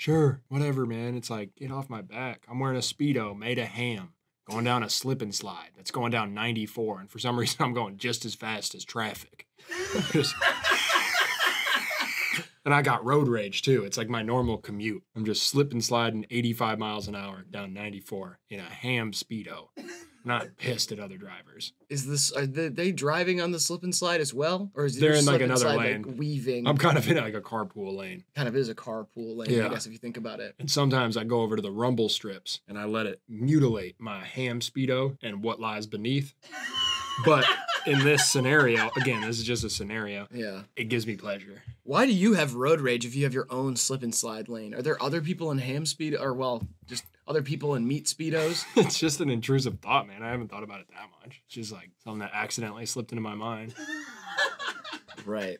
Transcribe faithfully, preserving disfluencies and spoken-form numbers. Sure, whatever, man. It's like, get off my back. I'm wearing a Speedo made of ham, going down a slip and slide that's going down ninety-four, and for some reason I'm going just as fast as traffic. Just... And I got road rage too. It's like my normal commute. I'm just slip and sliding eighty-five miles an hour down ninety-four in a ham Speedo. Not pissed at other drivers. Is this, are they driving on the slip and slide as well? Or is they're in like another slide, lane. Like weaving? I'm kind of in like a carpool lane. Kind of is a carpool lane, yeah. I guess, if you think about it. And sometimes I go over to the rumble strips and I let it mutilate my ham Speedo and what lies beneath. But in this scenario, again, this is just a scenario. Yeah. It gives me pleasure. Why do you have road rage if you have your own slip and slide lane? Are there other people in ham Speedo, or well, just other people in meat Speedos? It's just an intrusive thought, man. I haven't thought about it that much. It's just like something that accidentally slipped into my mind. Right.